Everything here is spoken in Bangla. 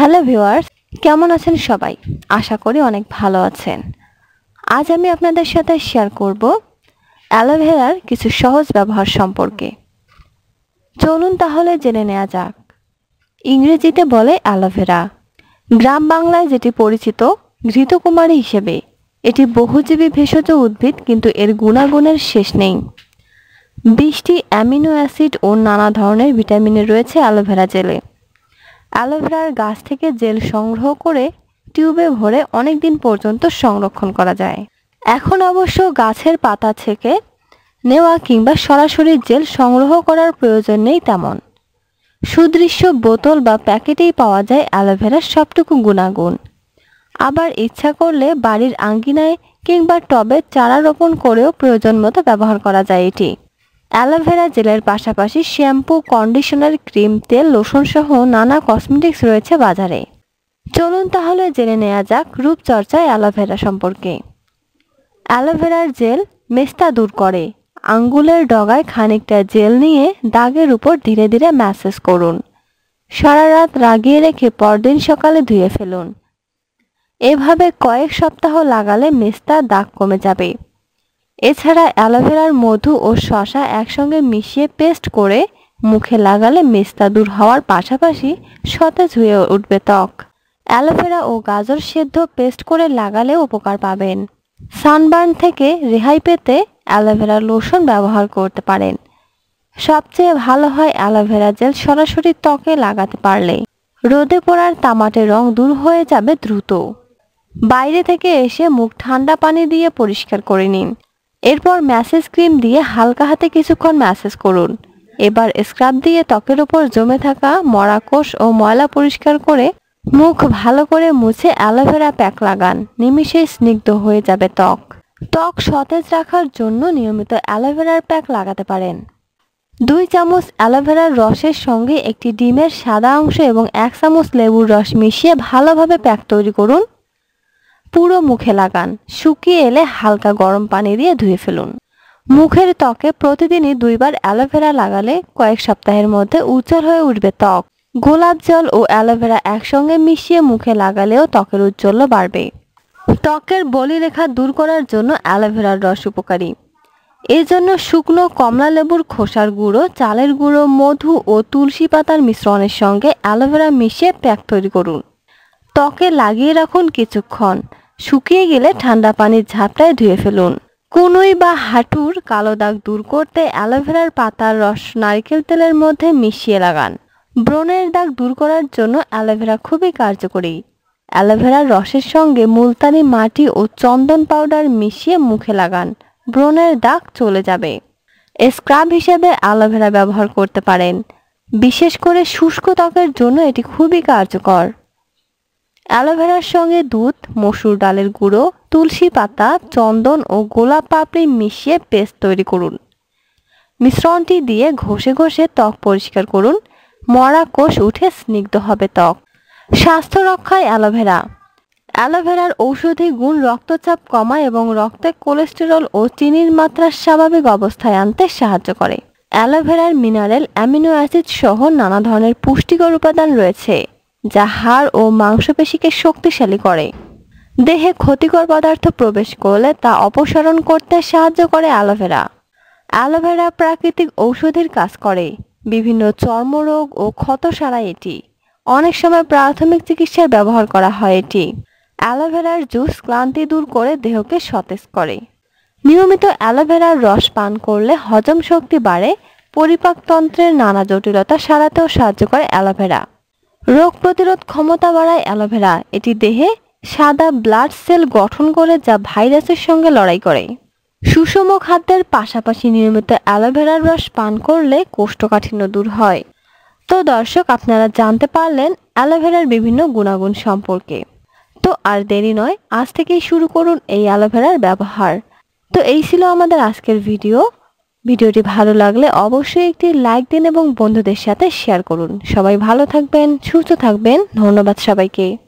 হ্যালো ভিউয়ার্স, কেমন আছেন সবাই? আশা করি অনেক ভালো আছেন। আজ আমি আপনাদের সাথে শেয়ার করব অ্যালোভেরার কিছু সহজ ব্যবহার সম্পর্কে। চলুন তাহলে জেনে নেওয়া যাক। ইংরেজিতে বলে অ্যালোভেরা, গ্রাম বাংলায় যেটি পরিচিত ঘৃতকুমারী হিসেবে। এটি বহুজীবী ভেষজ উদ্ভিদ, কিন্তু এর গুণাগুণের শেষ নেই। ২০টি অ্যামিনো অ্যাসিড ও নানা ধরনের ভিটামিনে রয়েছে অ্যালোভেরা জেলে। অ্যালোভেরার গাছ থেকে জেল সংগ্রহ করে টিউবে ভরে অনেক দিন পর্যন্ত সংরক্ষণ করা যায়। এখন অবশ্য গাছের পাতা থেকে নেওয়া কিংবা সরাসরি জেল সংগ্রহ করার প্রয়োজন নেই তেমন। সুদৃশ্য বোতল বা প্যাকেটেই পাওয়া যায় অ্যালোভেরার সবটুকু গুণাগুণ। আবার ইচ্ছা করলে বাড়ির আঙ্গিনায় কিংবা টবে চারা রোপণ করেও প্রয়োজন মতো ব্যবহার করা যায় এটি। অ্যালোভেরা জেলের পাশাপাশি শ্যাম্পু, কন্ডিশনার, ক্রিম, তেল, লোশন সহ নানা কসমেটিক্স রয়েছে বাজারে। চলুন তাহলে জেনে নেওয়া যাক রূপচর্চায় অ্যালোভেরা সম্পর্কে। অ্যালোভেরার জেল মেস্তা দূর করে। আঙ্গুলের ডগায় খানিকটা জেল নিয়ে দাগের উপর ধীরে ধীরে ম্যাসাজ করুন। সারা রাত লাগিয়ে রেখে পরদিন সকালে ধুয়ে ফেলুন। এভাবে কয়েক সপ্তাহ লাগালে মেস্তার দাগ কমে যাবে। এছাড়া অ্যালোভেরার মধু ও শসা একসঙ্গে মিশিয়ে পেস্ট করে মুখে লাগালে মেস্তা দূর হওয়ার পাশাপাশি সতেজ হয়ে উঠবে ত্বক। অ্যালোভেরা ও গাজর সেদ্ধ পেস্ট করে লাগালে উপকার পাবেন। সানবার্ন থেকে রেহাই পেতে অ্যালোভেরা লোশন ব্যবহার করতে পারেন। সবচেয়ে ভালো হয় অ্যালোভেরা জেল সরাসরি ত্বকে লাগাতে পারলে। রোদে পড়ার তামাটে রং দূর হয়ে যাবে দ্রুত। বাইরে থেকে এসে মুখ ঠান্ডা পানি দিয়ে পরিষ্কার করে নিন। এরপর ম্যাসেজ ক্রিম দিয়ে হালকা হাতে কিছুক্ষণ ম্যাসেজ করুন। এবার স্ক্রাব দিয়ে ত্বকের উপর জমে থাকা মরাকোষ ও ময়লা পরিষ্কার করে মুখ ভালো করে মুছে অ্যালোভেরা প্যাক লাগান। নিমিষেই স্নিগ্ধ হয়ে যাবে ত্বক। ত্বক সতেজ রাখার জন্য নিয়মিত অ্যালোভেরার প্যাক লাগাতে পারেন। 2 চামচ অ্যালোভেরার রসের সঙ্গে একটি ডিমের সাদা অংশ এবং 1 চামচ লেবুর রস মিশিয়ে ভালোভাবে প্যাক তৈরি করুন। পুরো মুখে লাগান। শুকিয়ে এলে হালকা গরম পানি দিয়ে ধুয়ে ফেলুন। মুখের ত্বকে প্রতিদিনই 2 বার অ্যালোভেরা লাগালে কয়েক সপ্তাহের মধ্যে উজ্জ্বল হয়ে উঠবে ত্বক। গোলাপ জল ও অ্যালোভেরা একসঙ্গে মিশিয়ে মুখে লাগালেও ত্বকের উজ্জ্বল্য বাড়বে। ত্বকের বলিরেখা দূর করার জন্য অ্যালোভেরার রস উপকারী। এর জন্য শুকনো কমলা লেবুর খোসার গুঁড়ো, চালের গুঁড়ো, মধু ও তুলসী পাতার মিশ্রণের সঙ্গে অ্যালোভেরা মিশিয়ে প্যাক তৈরি করুন। ত্বকে লাগিয়ে রাখুন কিছুক্ষণ। শুকিয়ে গেলে ঠান্ডা পানির ঝাপটায় ধুয়ে ফেলুন। কনুই বা হাঁটুর কালো দাগ দূর করতে অ্যালোভেরার পাতার রস নারকেল তেলের মধ্যে মিশিয়ে লাগান। ব্রণের দাগ দূর করার জন্য অ্যালোভেরা খুবই কার্যকরী। অ্যালোভেরার রসের সঙ্গে মুলতানি মাটি ও চন্দন পাউডার মিশিয়ে মুখে লাগান। ব্রণের দাগ চলে যাবে। স্ক্রাব হিসেবে অ্যালোভেরা ব্যবহার করতে পারেন। বিশেষ করে শুষ্ক ত্বকের জন্য এটি খুবই কার্যকর। অ্যালোভেরার সঙ্গে দুধ, মসুর ডালের গুঁড়ো, তুলসী পাতা, চন্দন ও গোলাপ পাপড়ি মিশিয়ে পেস্ট তৈরি করুন। মিশ্রণটি দিয়ে ঘষে ঘষে ত্বক পরিষ্কার করুন। মরা কোষ উঠে স্নিগ্ধ হবে ত্বক। স্বাস্থ্য রক্ষায় অ্যালোভেরা। অ্যালোভেরার ঔষধি গুণ রক্তচাপ কমায় এবং রক্তে কোলেস্টেরল ও চিনির মাত্রা স্বাভাবিক অবস্থায় আনতে সাহায্য করে। অ্যালোভেরার মিনারেল, অ্যামিনো অ্যাসিড সহ নানা ধরনের পুষ্টিকর উপাদান রয়েছে, যা হাড় ও মাংসপেশিকে শক্তিশালী করে। দেহে ক্ষতিকর পদার্থ প্রবেশ করলে তা অপসারণ করতে সাহায্য করে অ্যালোভেরা। অ্যালোভেরা প্রাকৃতিক ঔষধির কাজ করে। বিভিন্ন চর্মরোগ ও ক্ষত সারায় এটি। অনেক সময় প্রাথমিক চিকিৎসায় ব্যবহার করা হয় এটি। অ্যালোভেরার জুস ক্লান্তি দূর করে দেহকে সতেজ করে। নিয়মিত অ্যালোভেরার রস পান করলে হজম শক্তি বাড়ে। পরিপাকতন্ত্রের নানা জটিলতা সারাতেও সাহায্য করে অ্যালোভেরা। রোগ প্রতিরোধ ক্ষমতা বাড়ায় অ্যালোভেরা। এটি দেহে সাদা ব্লাড সেল গঠন করে, যা ভাইরাসের সঙ্গে লড়াই করে। সুষম খাদ্যের পাশাপাশি নিয়মিত অ্যালোভেরার রস পান করলে কোষ্ঠকাঠিন্য দূর হয়। তো দর্শক, আপনারা জানতে পারলেন অ্যালোভেরার বিভিন্ন গুণাগুণ সম্পর্কে। তো আর দেরি নয়, আজ থেকেই শুরু করুন এই অ্যালোভেরার ব্যবহার। তো এই ছিল আমাদের আজকের ভিডিও। ভিডিওটি ভালো লাগলে অবশ্যই একটি লাইক দিন এবং বন্ধুদের সাথে শেয়ার করুন। সবাই ভালো থাকবেন, সুস্থ থাকবেন। ধন্যবাদ সবাইকে।